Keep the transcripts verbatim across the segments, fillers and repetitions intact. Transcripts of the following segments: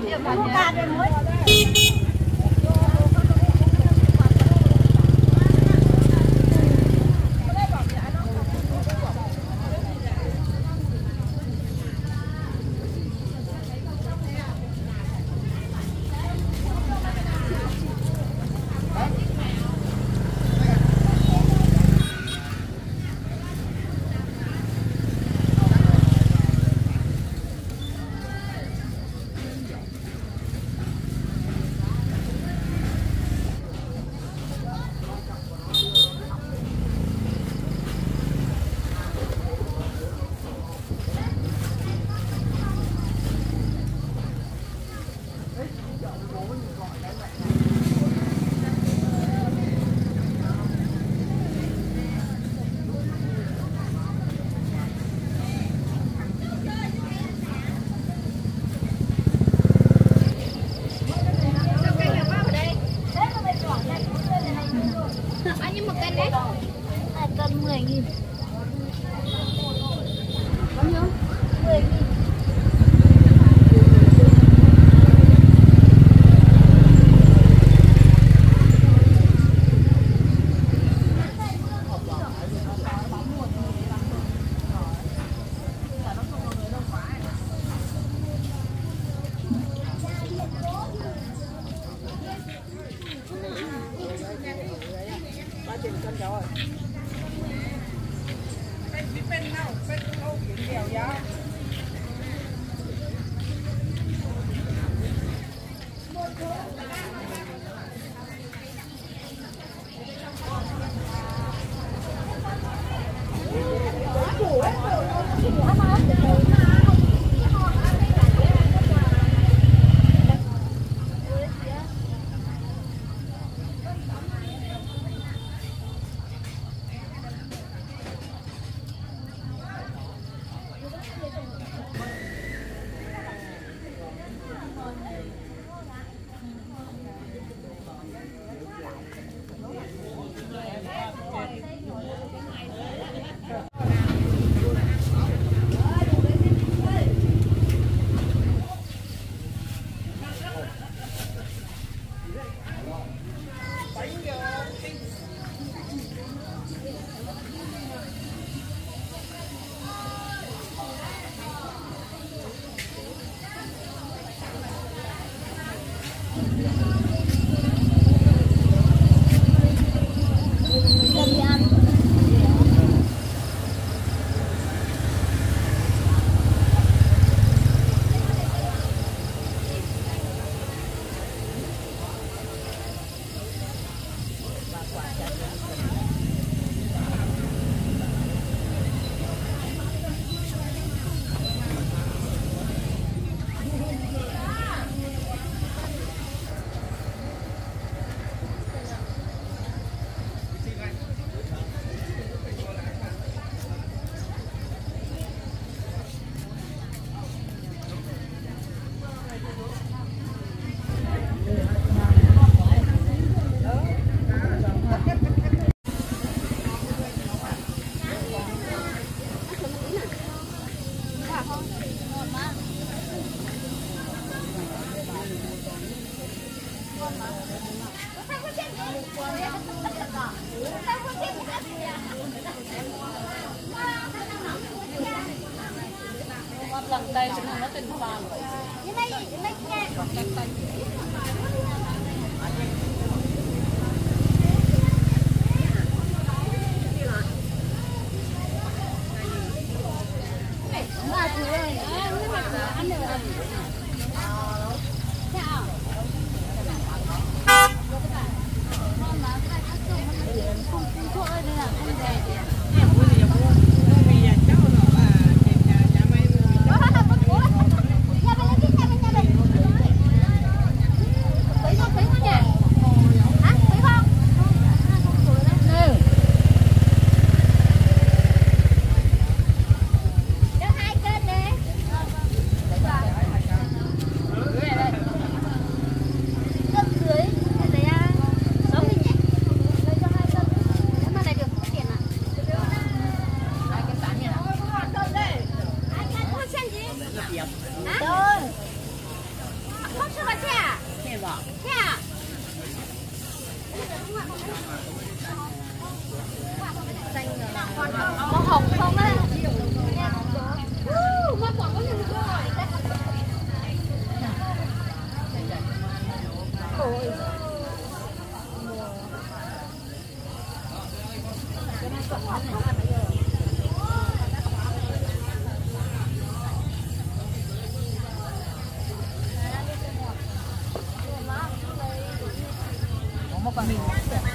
Hãy subscribe cho kênh Ghiền Mì Gõ để không bỏ lỡ những video hấp dẫn. Màu hồng không á.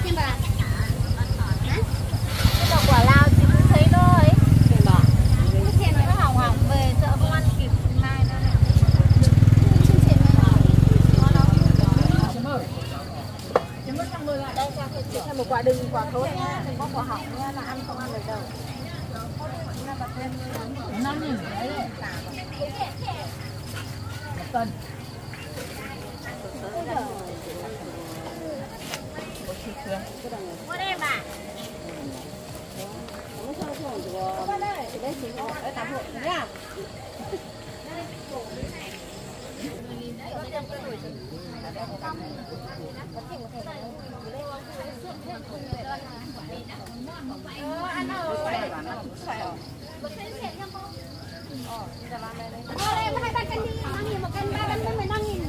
Nhưng mà cái đậu quả lao thì cũng thấy thôi. Cái thiền này nó hỏng hỏng về sợ không ăn kịp mai nữa này. Đây chị thêm một quả đừng, quả thối nha, đừng có quả hỏng nha, là ăn không ăn được đâu. Năm nghìn đấy đấy. Một cân. Con em à? Con đây. Đây chính là tám hộ nhá. Ăn rồi. Con em hai ba cân đi, năm nghìn một cân, ba cân mười năm nghìn.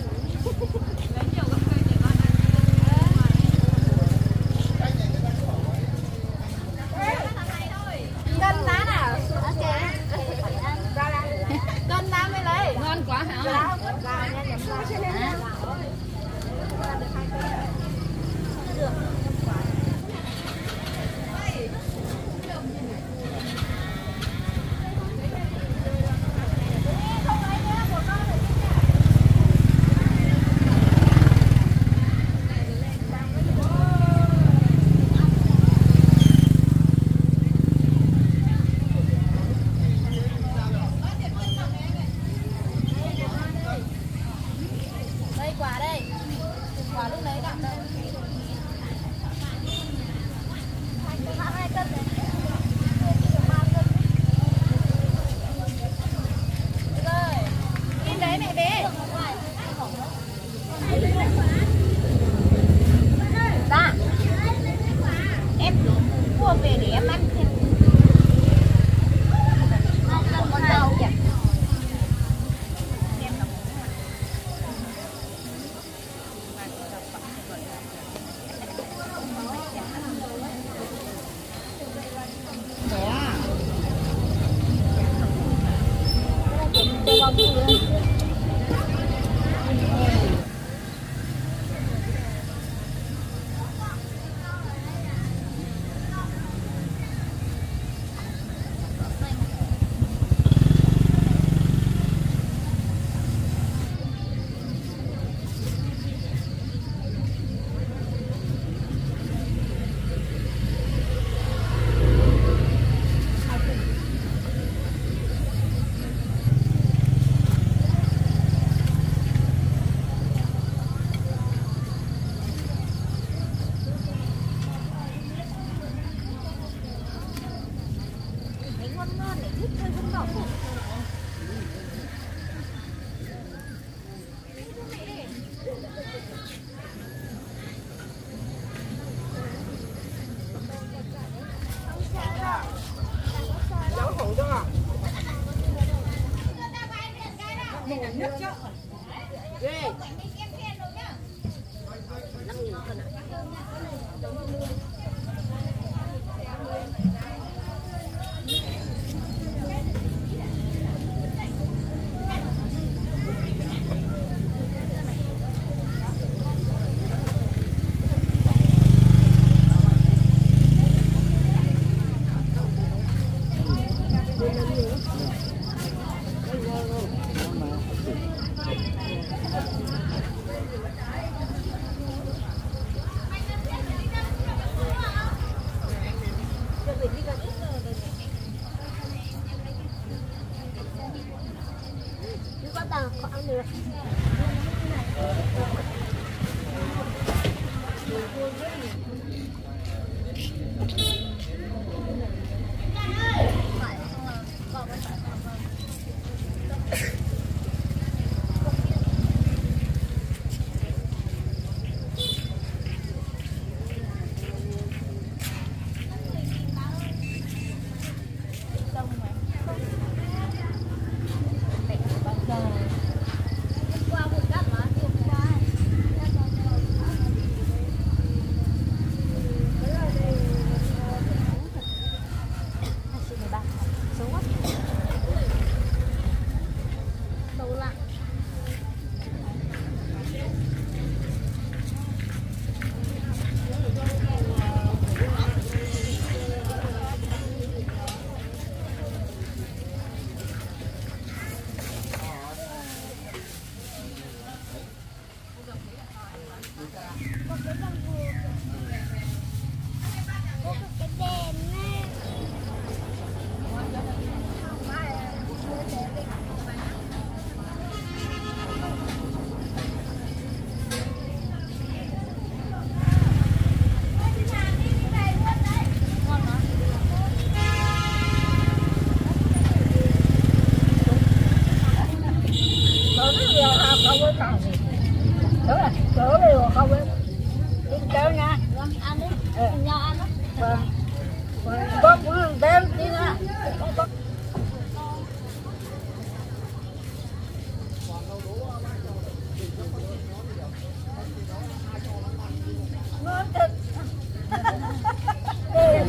Bóc luôn đem đi nha.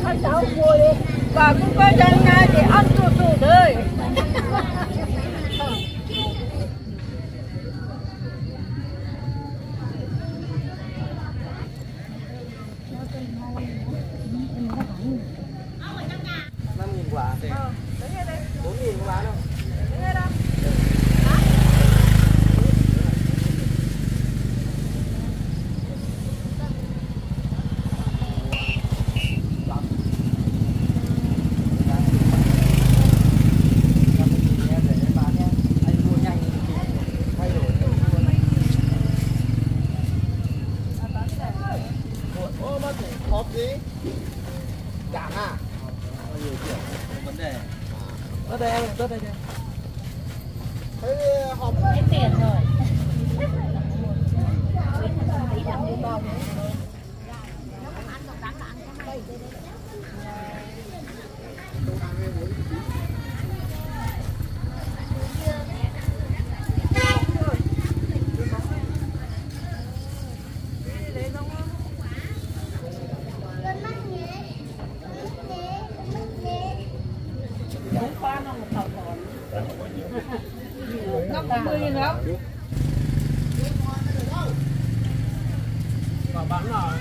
Ăn cháu mua đi. Và cũng có dân ngay thì ăn tù tù thôi. năm nghìn quả. Ờ, đứng ngay đây. bốn nghìn có bán không? Đứng ngay đâu. Hộp gì? Cảm à? Bao nhiêu kiểu vấn đề? Tớt đây em, tớt đây đây. Thế hộp lấy tiền rồi. năm mươi nghìn lắm. Mà bán là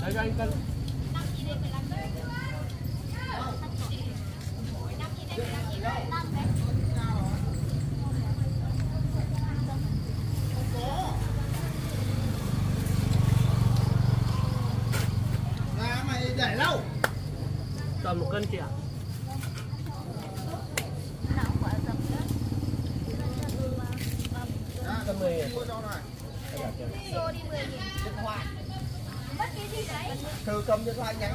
đấy cho anh cân. Là mày để lâu. Tầm một cân chị ạ. Thư cầm điện thoại nhắn.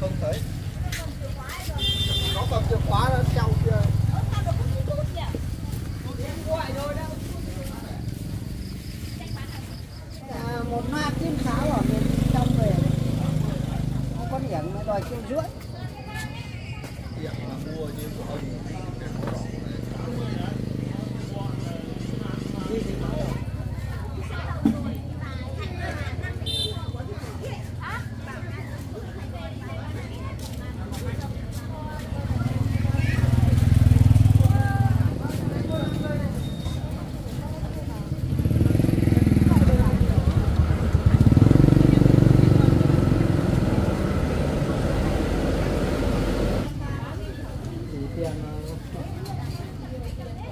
Không thấy. Nó còn chìa khóa nó treo kia. À, một ma chim sáo ở bên trong về. Nó có điểm nó đòi triệu rưỡi. Điểm là mua chứ của ông. Hãy subscribe cho kênh Ghiền Mì Gõ để không bỏ lỡ những video hấp dẫn.